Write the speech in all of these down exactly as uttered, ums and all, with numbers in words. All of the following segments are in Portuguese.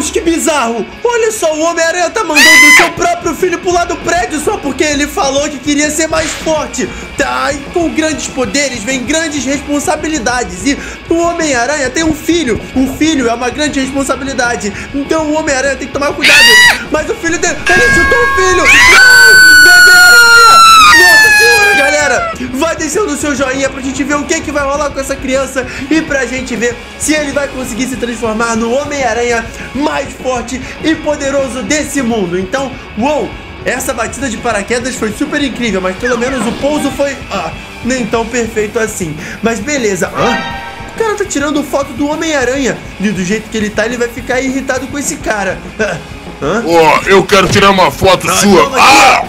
Deus, que bizarro! Olha só, o Homem-Aranha tá mandando o seu próprio filho pular do prédio só porque ele falou que queria ser mais forte. Tá, e com grandes poderes vem grandes responsabilidades. E o Homem-Aranha tem um filho. Um filho é uma grande responsabilidade. Então o Homem-Aranha tem que tomar cuidado. Mas o filho dele... Ele chutou o filho! Não! Bebê-Aranha! Nossa senhora, galera! Vai deixando o seu joinha pra gente ver o que, que vai rolar com essa criança e pra gente ver se ele vai conseguir se transformar no Homem-Aranha mais forte e poderoso desse mundo. Então, uou! Essa batida de paraquedas foi super incrível, mas pelo menos o pouso foi ah, nem tão perfeito assim. Mas beleza. Ah, o cara tá tirando foto do Homem-Aranha. E do jeito que ele tá, ele vai ficar irritado com esse cara. Ah, ah. Oh, eu quero tirar uma foto ah, sua. Ah!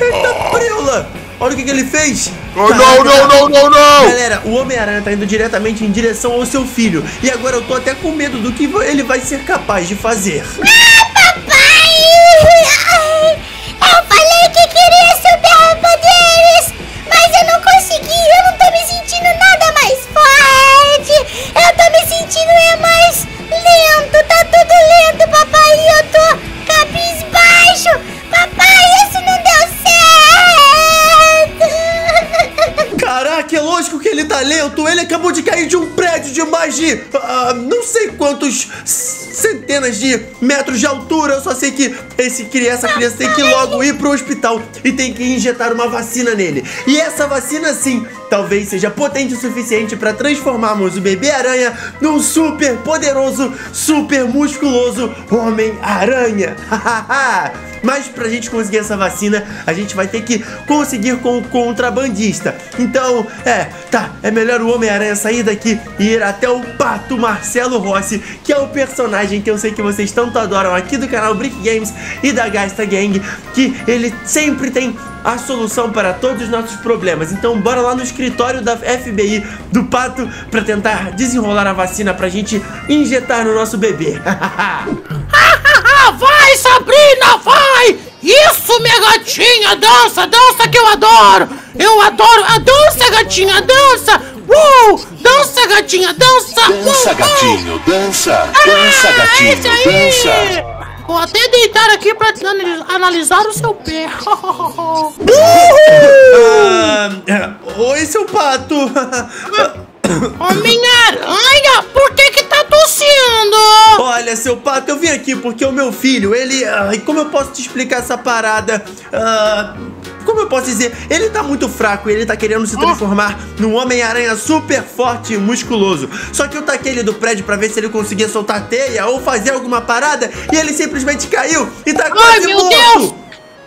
Eita preula! Olha o que, que ele fez. Oh, não, não, não, não, não! Galera, o Homem-Aranha tá indo diretamente em direção ao seu filho. E agora eu tô até com medo do que ele vai ser capaz de fazer. Ah, papai! Eu falei que queria superpoderes, mas eu não consegui. Eu não tô me sentindo nada mais forte. Eu tô me sentindo é mais lento. Tá tudo lento, papai. Eu tô cabisbaixo. Papai, isso não deu certo. Caraca, é lógico que ele tá lento. Ele acabou de cair de um prédio de mais de... Uh, não sei quantos... centenas de metros de altura. Eu só sei que esse, essa criança tem que logo ir pro hospital e tem que injetar uma vacina nele. E essa vacina, sim, talvez seja potente o suficiente pra transformarmos o Bebê-Aranha num super poderoso, super musculoso Homem-Aranha. Mas pra gente conseguir essa vacina, a gente vai ter que conseguir com o contrabandista. Então, é, tá, é melhor o Homem-Aranha sair daqui e ir até o Pato Marcelo Rossi, que é o personagem que eu sei que vocês tanto adoram aqui do canal Brick Games e da Gasta Gang, que ele sempre tem a solução para todos os nossos problemas. Então bora lá no escritório da F B I do Pato pra tentar desenrolar a vacina pra gente injetar no nosso bebê. Vai, Sabrina, vai! Isso, minha gatinha, dança, dança que eu adoro! Eu adoro, a dança, gatinha, dança! Uou! Dança, gatinha, dança! Dança, uou, gatinho, uou. Dança! Ah, dança, gatinho, esse aí. Dança! Vou até deitar aqui pra analisar o seu pé. Uhul! Uh, oi, seu pato! Homem-Aranha, por que que tá tossindo? Olha, seu pato, eu vim aqui porque o meu filho, ele... Ai, como eu posso te explicar essa parada? Ah... Uh, Como eu posso dizer, ele tá muito fraco e ele tá querendo se transformar num Homem-Aranha super forte e musculoso. Só que eu taquei ele do prédio pra ver se ele conseguia soltar teia ou fazer alguma parada e ele simplesmente caiu e tá quase morto. Ai, meu Deus!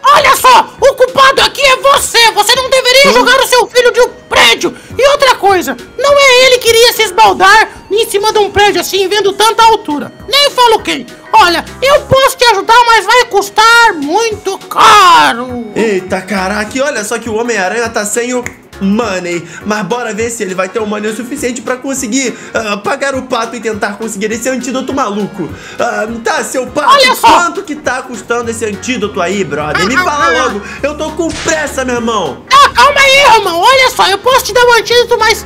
Olha só, o culpado aqui é você. Você não deveria jogar o seu filho de um prédio. E outra coisa, não é ele que iria se esbaldar em cima de um prédio assim, vendo tanta altura. Nem falo quem. Olha, eu posso te ajudar, mas vai custar muito caro. Eita, caraca, olha só que o Homem-Aranha tá sem o money. Mas bora ver se ele vai ter o money o suficiente pra conseguir uh, pagar o pato e tentar conseguir esse antídoto maluco. uh, Tá, seu pato, olha só, quanto que tá custando esse antídoto aí, brother? Me fala logo, eu tô com pressa, meu irmão. Ah, calma aí, irmão, olha só, eu posso te dar um antídoto, mas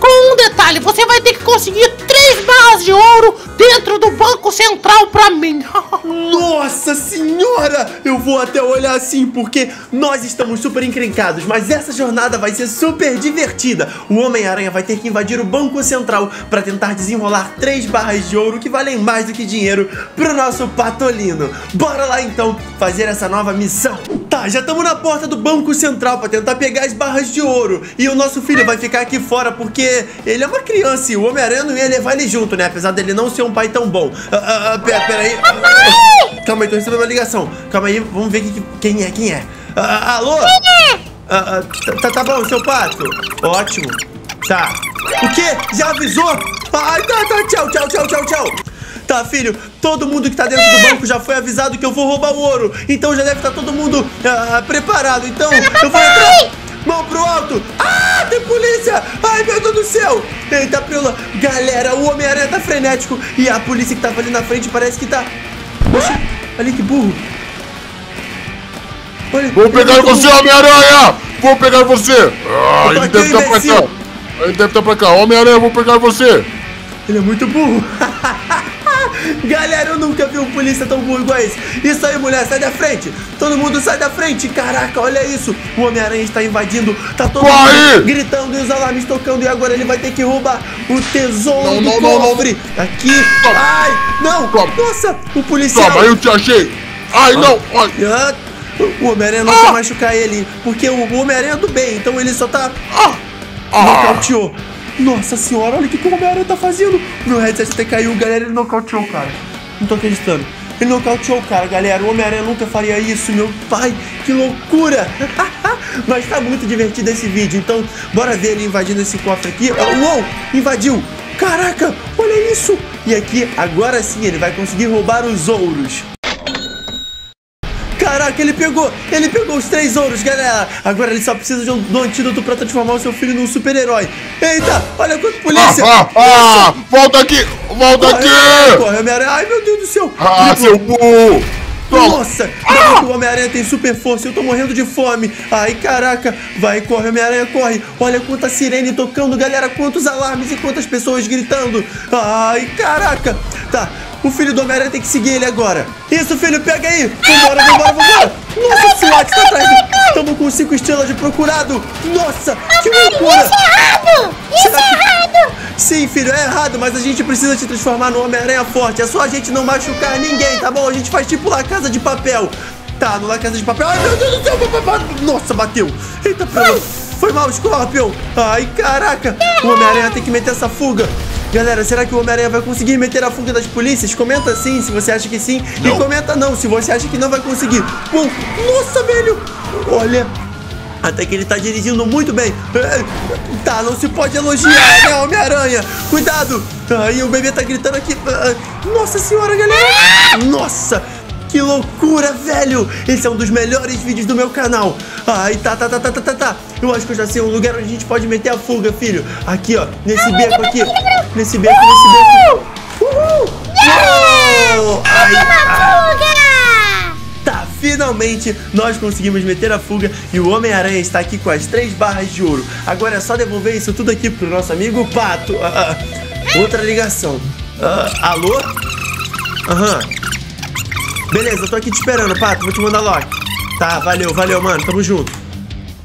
com um detalhe, você vai ter que conseguir três barras de ouro dentro do Banco Central pra mim. Nossa senhora! Eu vou até olhar assim, porque nós estamos super encrencados, mas essa jornada vai ser super divertida. O Homem-Aranha vai ter que invadir o Banco Central pra tentar desenrolar três barras de ouro que valem mais do que dinheiro pro nosso patolino. Bora lá então fazer essa nova missão. Tá, já estamos na porta do Banco Central pra tentar pegar as barras de ouro. E o nosso filho vai ficar aqui fora porque ele é uma criança e o Homem-Aranha não ia levar ele junto, né? Apesar dele não ser um pai tão bom. Ah, ah, pera, pera aí. Papai! Calma aí, tô recebendo uma ligação. Calma aí, vamos ver que, quem é, quem é. Ah, alô? Quem é? Ah, ah, tá, tá bom, seu pato. Ótimo. Tá. O quê? Já avisou? Ai, tá, tá, tchau, tchau, tchau, tchau, tchau. Tá, filho, todo mundo que tá dentro do banco já foi avisado que eu vou roubar o ouro. Então já deve estar todo mundo ah, preparado. Então, eu vou entrar... Mão pro alto! Ah, tem polícia! Ai, meu Deus do céu! Eita, pelo... Galera, o Homem-Aranha tá frenético e a polícia que tava ali na frente parece que tá... Poxa, olha que burro! Olha, vou pegar você, Homem-Aranha! Vou pegar você! Ah, ele deve estar pra cá! Ele deve estar pra cá! Homem-Aranha, vou pegar você! Ele é muito burro! Galera, eu nunca vi um polícia tão burro igual esse. Isso aí, mulher, sai da frente. Todo mundo sai da frente. Caraca, olha isso. O Homem-Aranha está invadindo. Tá todo mundo gritando e os alarmes tocando. E agora ele vai ter que roubar o tesouro não, do não, cofre. Não, não. Aqui. Toma. Ai, não. Toma. Nossa, o policial. Toma, eu te achei. Ai, ah. não. Ai. Ah. O Homem-Aranha não ah. vai machucar ele. Porque o Homem-Aranha é do bem. Então ele só tá... Ah. Nocauteou. Nossa senhora, olha o que, que o Homem-Aranha tá fazendo. Meu headset até caiu, galera, ele nocauteou, cara. Não tô acreditando. Ele nocauteou o cara, galera. O Homem-Aranha nunca faria isso, meu pai. Que loucura. Mas tá muito divertido esse vídeo. Então, bora ver ele invadindo esse cofre aqui. Uou, invadiu. Caraca, olha isso. E aqui, agora sim, ele vai conseguir roubar os ouros. Caraca, ele pegou, ele pegou os três ouros, galera. Agora ele só precisa de um, de um antídoto pra transformar o seu filho num super-herói. Eita, olha quanto polícia. Ah, ah, ah, volta aqui, volta corre, aqui. Corre, Homem-Aranha. Ai, meu Deus do céu. Ah, seu burro. Nossa, ah! O Homem-Aranha tem super força, eu tô morrendo de fome. Ai, caraca, vai, corre, Homem-Aranha, corre. Olha quanta sirene tocando, galera, quantos alarmes e quantas pessoas gritando. Ai, caraca. Tá, o filho do Homem-Aranha tem que seguir ele agora. Isso, filho, pega aí. Vambora, vambora, vambora. Nossa, o SWAT tá atrás. Tamo com cinco estrelas de procurado. Nossa, que loucura. Isso é errado, isso é errado. Sim, filho, é errado, mas a gente precisa te transformar no Homem-Aranha forte. É só a gente não machucar ninguém, tá bom? A gente faz tipo lá Casa de Papel. Tá, não lá Casa de Papel. Ai, meu Deus do céu. Nossa, bateu. Eita, pronto. Foi mal, Scorpion. Ai, caraca. O Homem-Aranha tem que meter essa fuga. Galera, será que o Homem-Aranha vai conseguir meter a fuga das polícias? Comenta sim, se você acha que sim. Não. E comenta não, se você acha que não vai conseguir. Bom, nossa, velho. Olha, até que ele tá dirigindo muito bem. Tá, não se pode elogiar, né, Homem-Aranha? Cuidado. Aí o bebê tá gritando aqui. Nossa senhora, galera. Nossa, que loucura, velho. Esse é um dos melhores vídeos do meu canal. Ai, tá, tá, tá, tá, tá, tá, tá. Eu acho que eu já sei um lugar onde a gente pode meter a fuga, filho. Aqui, ó, nesse Ai, beco aqui. Nesse beco, nesse beco. Uhul! Uhul. Ai, ai. Tá, finalmente nós conseguimos meter a fuga e o Homem-Aranha está aqui com as três barras de ouro. Agora é só devolver isso tudo aqui pro nosso amigo Pato. Ah, ah. Outra ligação. Ah, alô? Aham. Beleza, eu tô aqui te esperando, Pato. Vou te mandar logo. Tá, valeu, valeu, mano. Tamo junto.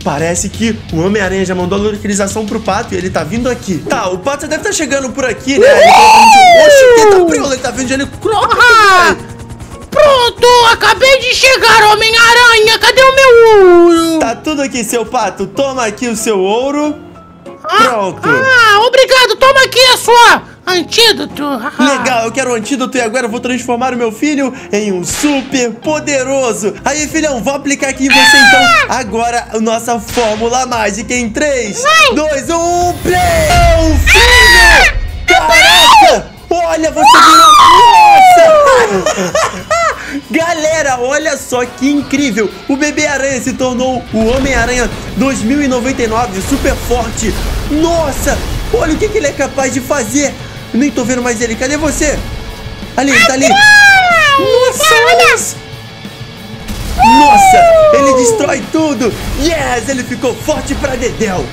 Parece que o Homem-Aranha já mandou a localização pro Pato e ele tá vindo aqui. Tá, o Pato já deve estar chegando por aqui, né? Oxe, tá preso, ele tá vindo de helicóptero. Ah, pronto, acabei de chegar, Homem-Aranha. Cadê o meu ouro? Tá tudo aqui, seu Pato. Toma aqui o seu ouro. Pronto. Ah, ah obrigado. Toma aqui a sua... antídoto. Legal, eu quero um antídoto e agora eu vou transformar o meu filho em um super poderoso. Aí, filhão, vou aplicar aqui em você, ah! então, agora a nossa fórmula mágica em três, dois, um, play! Meu filho! Ah! Caraca! Olha, você virou... Nossa! Galera, olha só que incrível. O Bebê-Aranha se tornou o Homem-Aranha dois mil e noventa e nove, super forte. Nossa, olha o que, que ele é capaz de fazer. Eu nem tô vendo mais ele. Cadê você? Ali, ele tá ali. Nossa, olha isso. Nossa, ele destrói tudo. Yes, ele ficou forte pra dedéu.